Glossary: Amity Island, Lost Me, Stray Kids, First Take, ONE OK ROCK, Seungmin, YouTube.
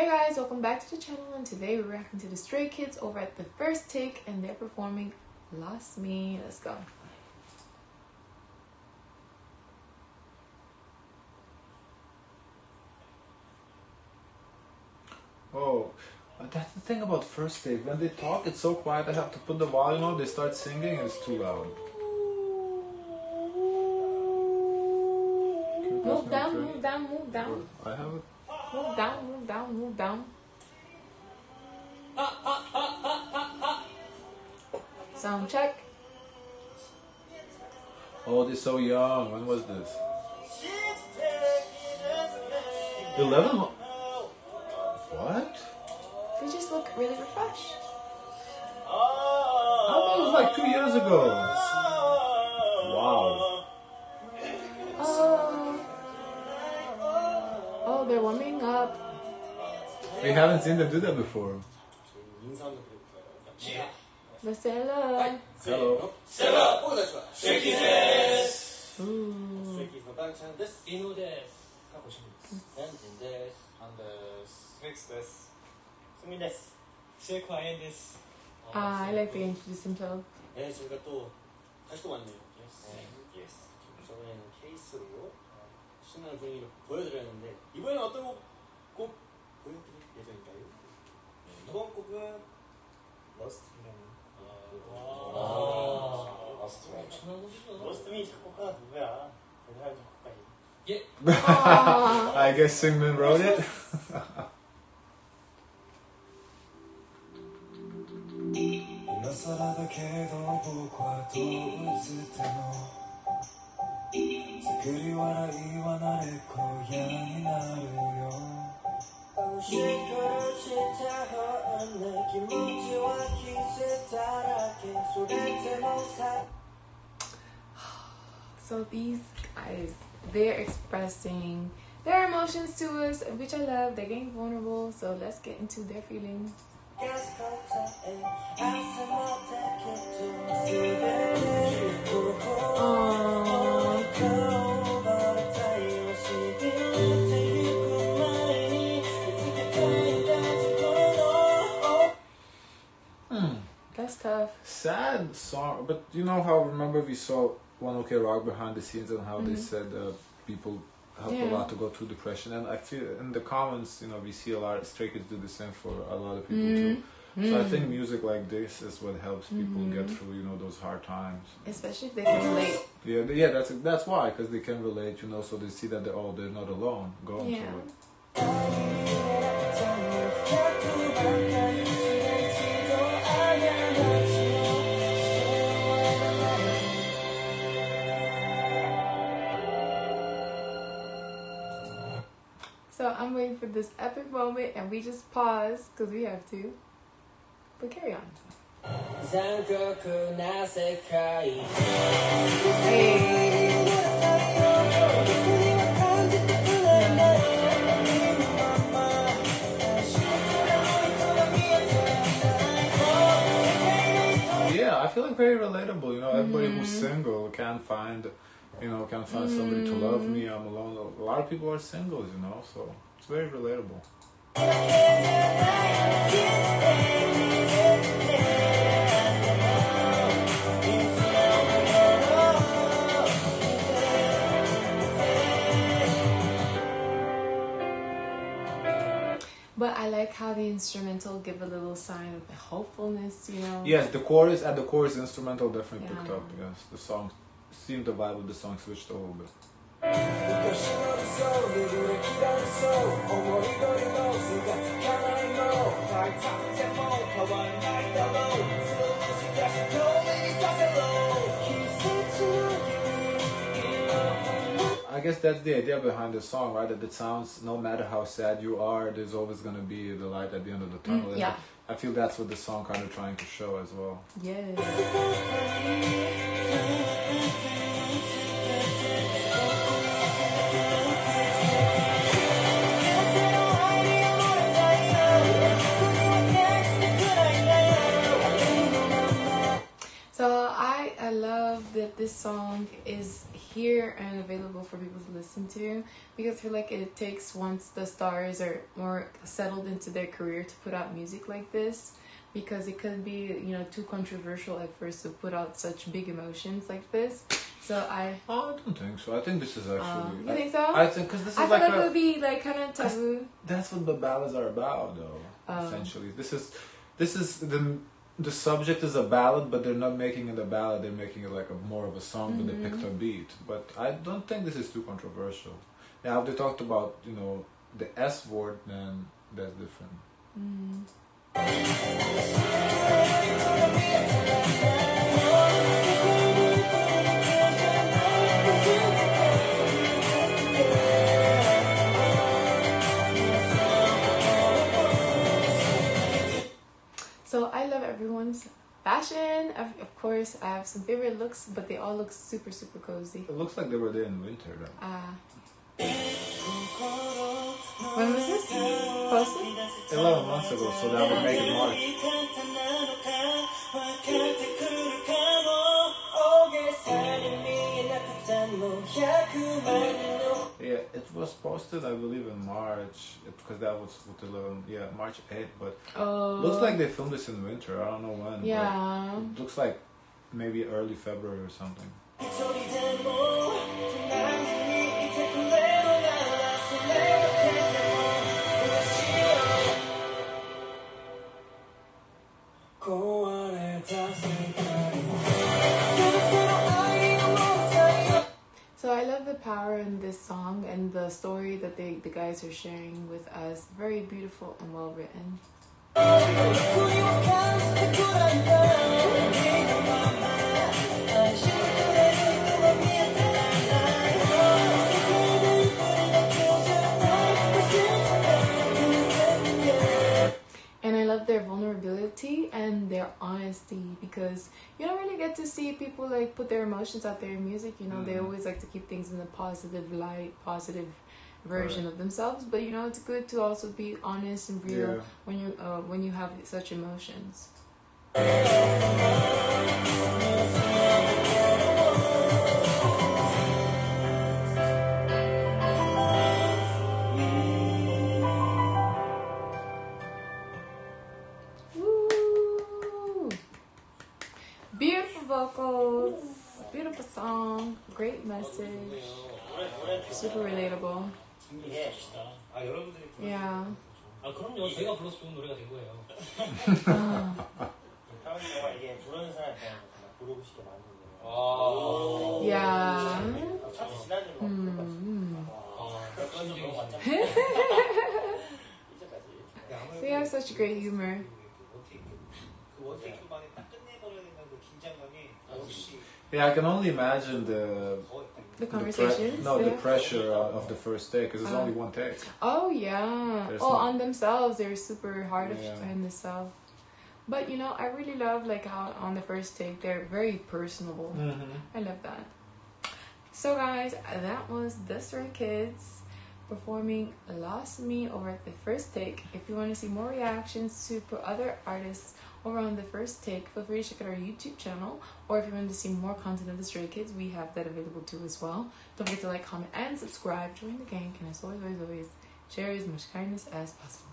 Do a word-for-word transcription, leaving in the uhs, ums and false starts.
Hey guys, welcome back to the channel, and today we're reacting to the Stray Kids over at the First Take, and they're performing Lost Me. Let's go. Oh, that's the thing about First Take. When they talk, it's so quiet I have to put the volume on. They start singing and it's too loud. Move down, move it? down, move down. I have it. Move down, move down, move down. Uh, uh, uh, uh, uh, uh. Sound check. Oh, they're so young. When was this? eleven? What? They just look really refreshed. Oh, it was like two years ago. Wow. Oh. Oh, they're warming up. We haven't seen them do that before. The sailor. Hello. Ah, I like to introduce himself. Yes. Yes. 신나는 분위기를 보여드렸는데 이번에는 어떤 곡, 곡 보여드릴 예정인가요? 네, 이번 곡은 러스트라는 곡. 러스트미. 러스트미 작곡가가 누구야? 대단한 작곡가이. 예. I guess Seungmin wrote it. 그리워라 이와 나를 고향이 나르려 방식거짓다 허언내 김묵지와 기세 따라 갱소를 제목사. So these guys, they're expressing their emotions to us, which I love. They're getting vulnerable, so let's get into their feelings. Tough. Sad song, but you know how, remember we saw ONE OK ROCK behind the scenes and how mm-hmm. they said uh, people help yeah. a lot to go through depression, and I feel in the comments, you know, we see a lot of Stray Kids do the same for a lot of people mm-hmm. too. So mm-hmm. I think music like this is what helps people mm-hmm. get through, you know, those hard times. Especially if they can relate. Yeah, yeah, that's that's why, because they can relate, you know, so they see that they're oh, they're not alone going yeah. through it. So I'm waiting for this epic moment, and we just pause because we have to. But carry on. Yeah, I feel like very relatable. You know, everybody mm-hmm. who's single can find. You know, can find somebody to love me. I'm alone. A lot of people are singles, you know, so it's very relatable. But I like how the instrumental give a little sign of hopefulness, you know. Yes, the chorus and the chorus instrumental definitely yeah. picked up. Yes, the song. Seemed the vibe of the song switched a little bit. I guess that's the idea behind the song, right? That it sounds, no matter how sad you are, there's always going to be the light at the end of the tunnel. Mm, yeah. I feel that's what the song kind of trying to show as well. Yes. This song is here and available for people to listen to, because I feel like it takes, once the stars are more settled into their career, to put out music like this, because it could be, you know, too controversial at first to put out such big emotions like this. So I... Oh, I don't think so. I think this is actually... Um, you I, think so? I think, because this is I like... I thought it would be like kind of taboo. That's what the ballads are about, though, um, essentially. This is... This is... the. The subject is a ballad, but they're not making it a ballad, they're making it like a more of a song, mm-hmm. but they picked a beat. But I don't think this is too controversial. Now, if they talked about, you know, the S word, then that's different. Mm-hmm. So I love everyone's fashion. Of course, I have some favorite looks, but they all look super, super cozy. It looks like they were there in winter, though. Ah. Uh, when was this? Posted? eleven months ago, so that would make it March. Yeah, it was posted, I believe, in March, because that was with eleven, yeah, March eighth, but oh. Looks like they filmed this in winter, I don't know when, yeah. But it looks like maybe early February or something. Power in this song and the story that they the guys are sharing with us, very beautiful and well written. And I love their vulnerability and their honesty, because you don't really get to see people like put their emotions out there in music, you know. Mm. They always like to keep things in the positive light, positive version right. of themselves, but you know, it's good to also be honest and real yeah. when you uh, when you have such emotions. Vocals, beautiful song, great message, super relatable. Yeah. Oh. Yeah. Mm. They have such great humor. Yeah, I can only imagine the the conversations. The no, the pressure of the first take, because it's uh, only one take. Oh yeah. There's oh, no... on themselves, they're super hard yeah. on themselves. But you know, I really love like how on the first take they're very personable. Mm-hmm. I love that. So guys, that was the Stray Kids performing "Lost Me" over at the First Take. If you want to see more reactions to other artists over on the First Take, feel free to check out our YouTube channel, or if you want to see more content of the Stray Kids, we have that available too as well. Don't forget to like, comment, and subscribe. Join the gang, and as always, always, always, share as much kindness as possible.